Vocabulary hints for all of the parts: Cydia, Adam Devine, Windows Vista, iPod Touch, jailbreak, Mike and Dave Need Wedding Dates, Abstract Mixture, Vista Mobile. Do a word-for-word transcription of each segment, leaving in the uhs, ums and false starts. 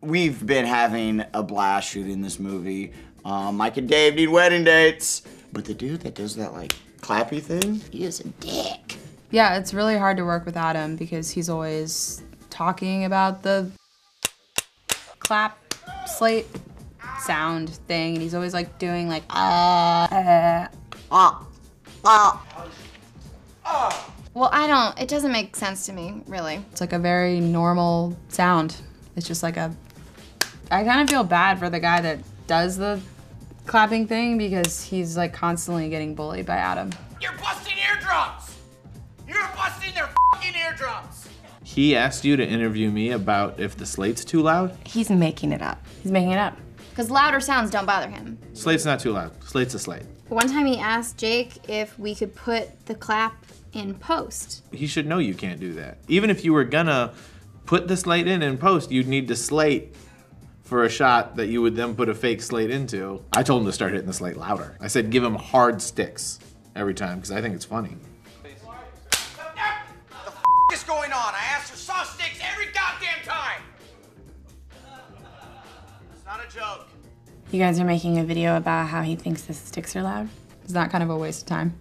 We've been having a blast shooting this movie. Um, Mike and Dave Need Wedding Dates. But the dude that does that like clappy thing, he is a dick. Yeah, it's really hard to work without him because he's always talking about the clap slate sound thing, and he's always like doing like ah ah ah ah. Well, I don't. It doesn't make sense to me, really. It's like a very normal sound. It's just like a. I kind of feel bad for the guy that does the clapping thing because he's like constantly getting bullied by Adam. You're busting eardrums. You're busting their fucking eardrums. He asked you to interview me about if the slate's too loud? He's making it up. He's making it up. Because louder sounds don't bother him. Slate's not too loud. Slate's a slate. One time he asked Jake if we could put the clap in post. He should know you can't do that. Even if you were gonna put the slate in in post, you'd need to slate for a shot that you would then put a fake slate into. I told him to start hitting the slate louder. I said give him hard sticks every time because I think it's funny. What the f is going on? I asked for soft sticks every goddamn time. Not a joke. You guys are making a video about how he thinks the sticks are loud? Is that kind of a waste of time?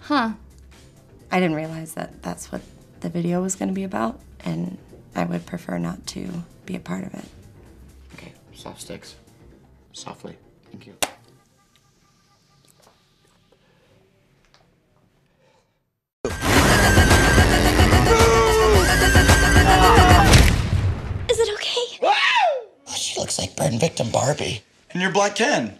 Huh. I didn't realize that that's what the video was going to be about, and I would prefer not to be a part of it. Okay, soft sticks. Softly. Thank you. Is it okay? Looks like burn victim Barbie. And you're Black Ken.